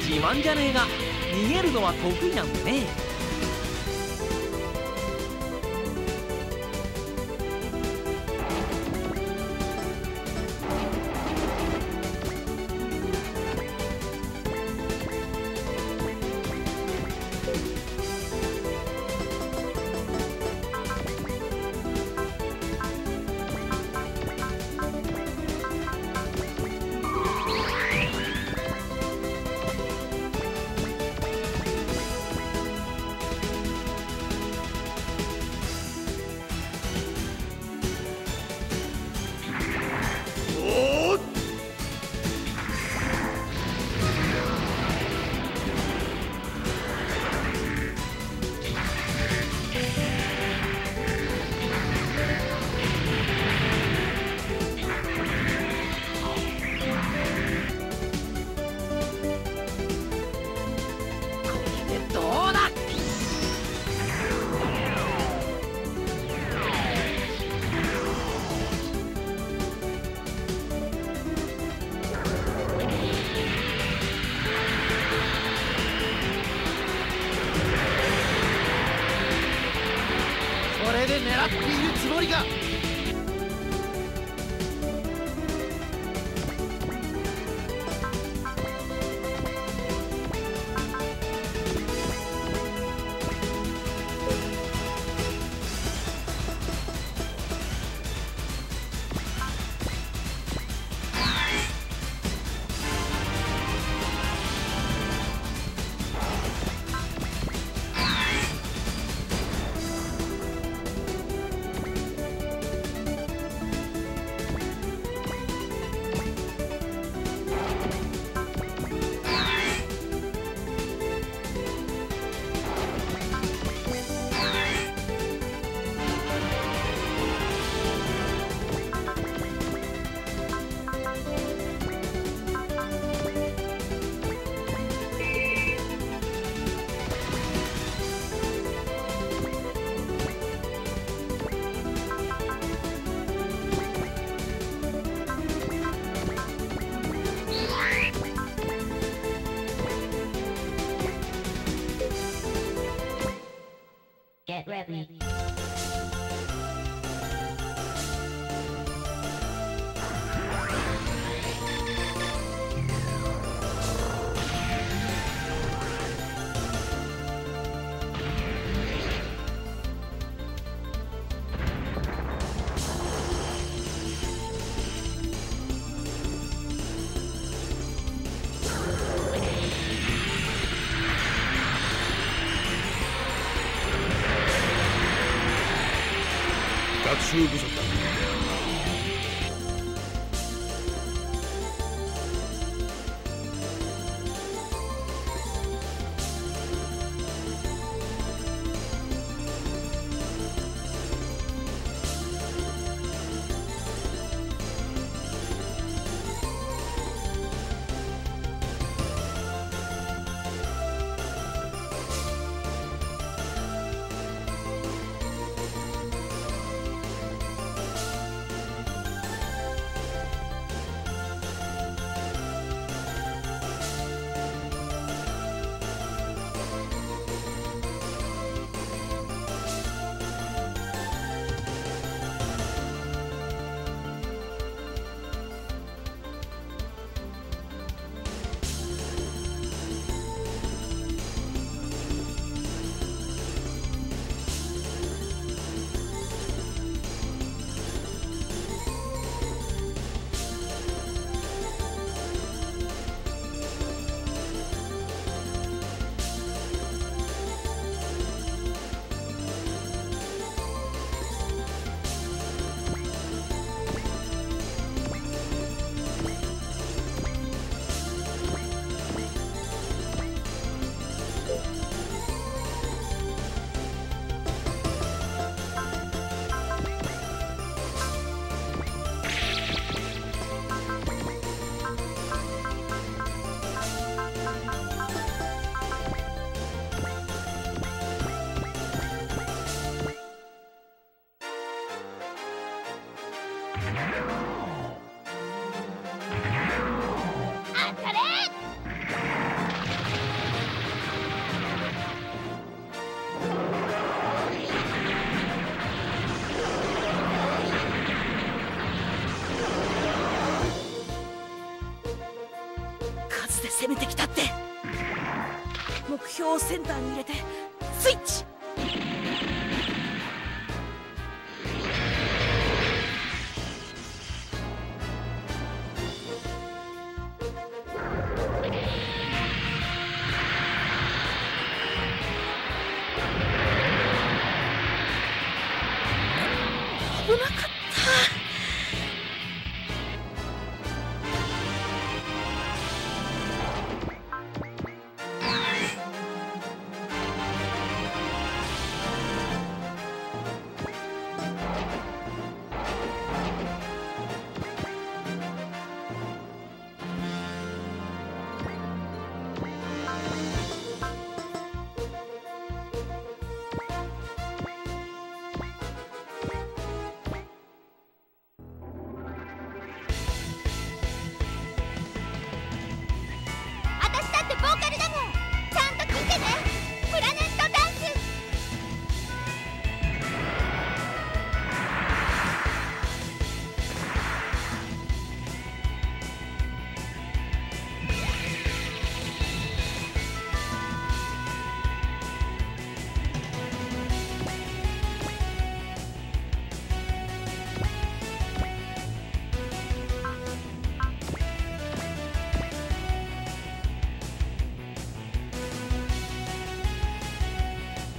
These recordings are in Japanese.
自慢じゃねえが逃げるのは得意なんでね。狙っているつもりが。Get ready. 攻めてきたって目標をセンターに入れてスイッチ。危なかった。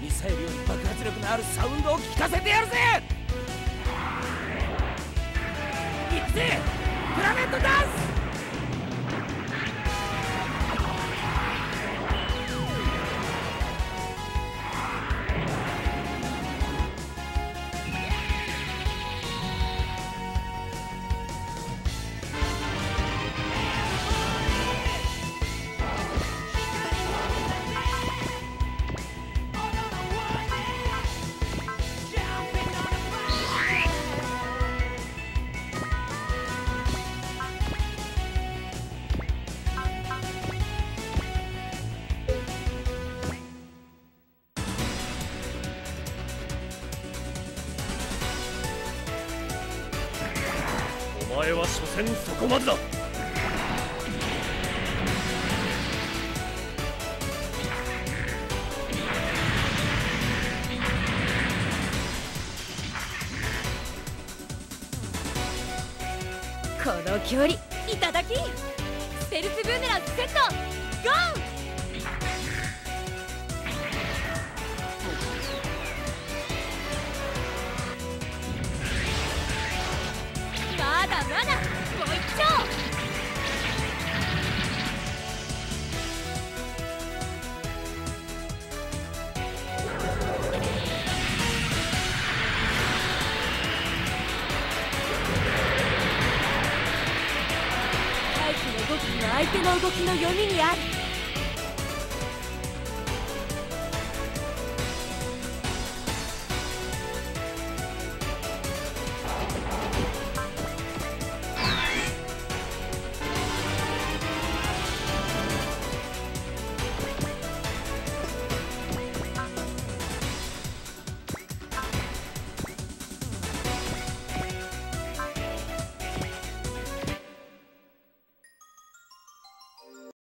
ミサイルより爆発力のあるサウンドを聞かせてやるぜ。行くぜプラネットダンス。お前は所詮そこまでだ。この距離いただきステルスブーメランセットゴー。相手の動きの読みにある。